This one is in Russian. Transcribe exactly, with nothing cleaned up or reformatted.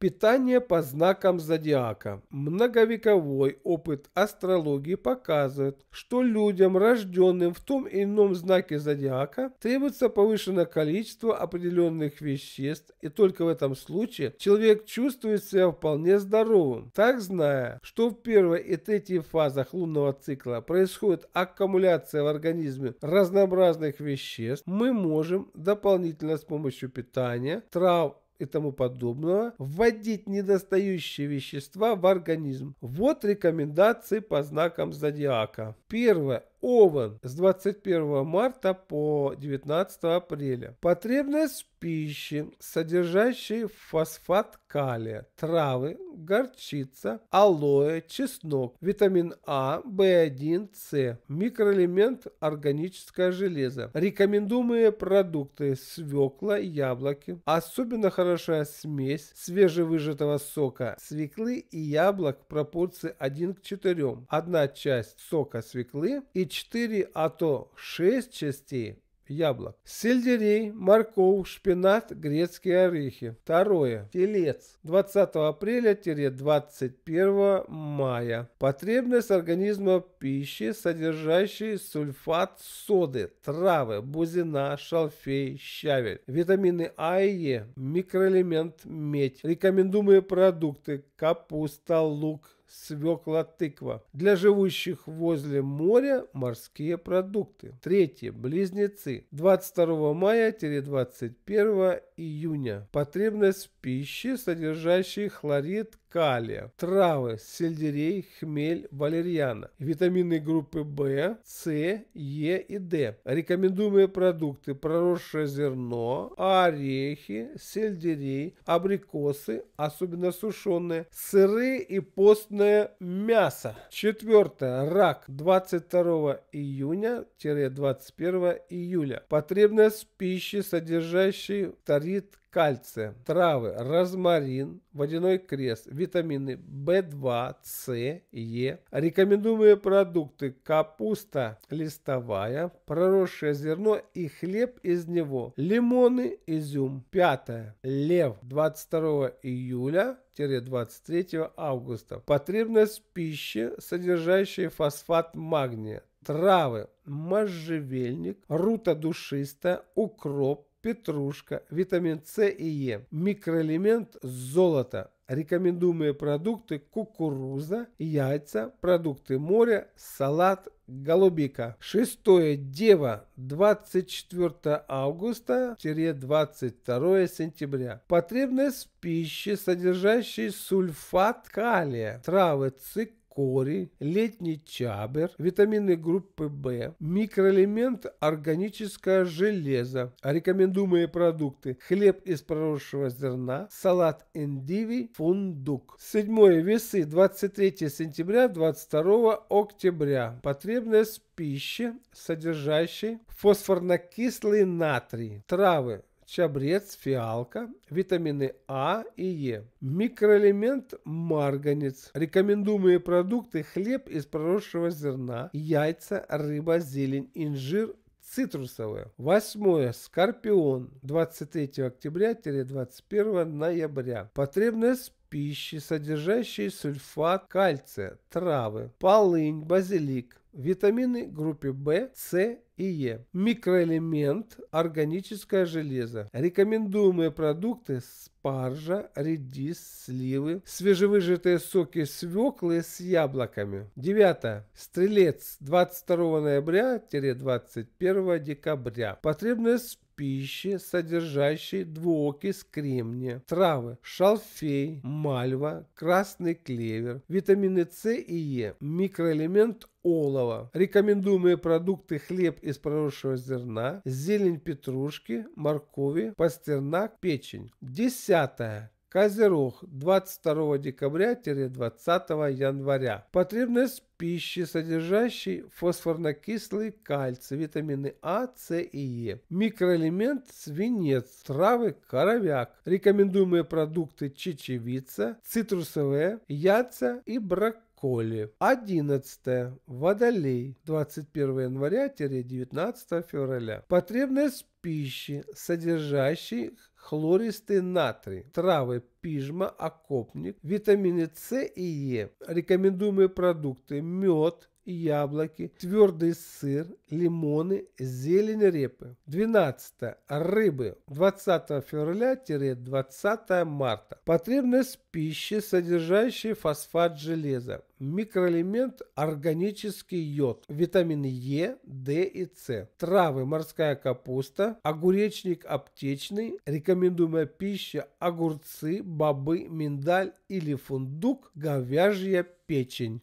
Питание по знакам зодиака. Многовековой опыт астрологии показывает, что людям, рожденным в том или ином знаке зодиака, требуется повышенное количество определенных веществ, и только в этом случае человек чувствует себя вполне здоровым. Так, зная, что в первой и третьей фазах лунного цикла происходит аккумуляция в организме разнообразных веществ, мы можем дополнительно с помощью питания, трав и тому подобного вводить недостающие вещества в организм. Вот рекомендации по знакам зодиака. Первое. Овен с двадцать первого марта по девятнадцатое апреля. Потребность пищи, содержащей фосфат калия, травы, горчица, алоэ, чеснок, витамин А, бэ один, С, микроэлемент органическое железо. Рекомендуемые продукты: свекла, яблоки. Особенно хорошая смесь свежевыжатого сока свеклы и яблок в пропорции один к четырем. Одна часть сока свеклы и четыре, а то шесть частей яблок. Сельдерей, морковь, шпинат, грецкие орехи. Второе. Телец. двадцатого апреля — двадцать первого мая. Потребность организма пищи, содержащей сульфат соды, травы, бузина, шалфей, щавель, витамины А и Е, микроэлемент медь. Рекомендуемые продукты: капуста, лук, свекла, тыква. Для живущих возле моря морские продукты. Третье. Близнецы. двадцать второго мая — двадцать первого июня. Потребность пищи, содержащей хлорид калия, травы, сельдерей, хмель, валерьяна, витамины группы В, С, Е и Д. Рекомендуемые продукты: проросшее зерно, орехи, сельдерей, абрикосы, особенно сушеные, сыры и постное мясо. Четвертое. Рак. двадцать второго июня — двадцать первого июля. Потребность пищи, содержащей фторид кальция, травы, розмарин, водяной крест, витамины бэ два, С, Е. Рекомендуемые продукты: капуста листовая, проросшее зерно и хлеб из него, лимоны, изюм. Пятое. Лев. двадцать второго июля — двадцать третьего августа. Потребность пищи, содержащей фосфат магния, травы, можжевельник, рута душистая, укроп, петрушка, витамин С и Е, микроэлемент золото. Рекомендуемые продукты: кукуруза, яйца, продукты моря, салат, голубика. Шестое. Дева. двадцать четвертого августа — двадцать второго сентября. Потребность пищи, содержащей сульфат калия, травы, цикл, кори, летний чабер, витамины группы В, микроэлемент органическое железо. Рекомендуемые продукты: хлеб из проросшего зерна, салат эндиви, фундук. Седьмое. Весы. двадцать третьего сентября — двадцать второго октября. Потребность пищи, содержащей фосфорно-кислый натрий, травы, чабрец, фиалка, витамины А и Е, микроэлемент марганец. Рекомендуемые продукты: хлеб из проросшего зерна, яйца, рыба, зелень, инжир, цитрусовые. Восьмое. Скорпион. двадцать третьего октября — двадцать первого ноября. Потребность пищи, содержащей сульфат кальция, травы, полынь, базилик, витамины группы В, С и Е, микроэлемент органическое железо. Рекомендуемые продукты: спаржа, редис, сливы, свежевыжатые соки свеклы с яблоками. Девятое. Стрелец. двадцать второго ноября — двадцать первого декабря. Потребность пищи, содержащей двуокись кремния, травы, шалфей, мальва, красный клевер, витамины С и Е, микроэлемент олово. Рекомендуемые продукты: хлеб из проросшего зерна, зелень петрушки, моркови, пастернак, печень. Десятое. Козерог. двадцать второго декабря — двадцатого января. Потребность пищи, содержащей фосфорно-кислый кальций, витамины А, С и Е, микроэлемент свинец, травы коровяк. Рекомендуемые продукты: чечевица, цитрусовые, яйца и брокколи. одиннадцатое. Водолей. двадцать первого января — девятнадцатого февраля. Потребность пищи, содержащей хлористый натрий, травы пижма, окопник, витамины С и Е, рекомендуемые продукты: мед, яблоки, твердый сыр, лимоны, зелень репы. двенадцатое. Рыбы. двадцатое февраля - двадцатое марта. Потребность пищи, содержащей фосфат железа, микроэлемент органический йод, витамины Е, Д и С. Травы: морская капуста, огуречник аптечный, рекомендуемая пища: огурцы, бобы, миндаль или фундук, говяжья печень.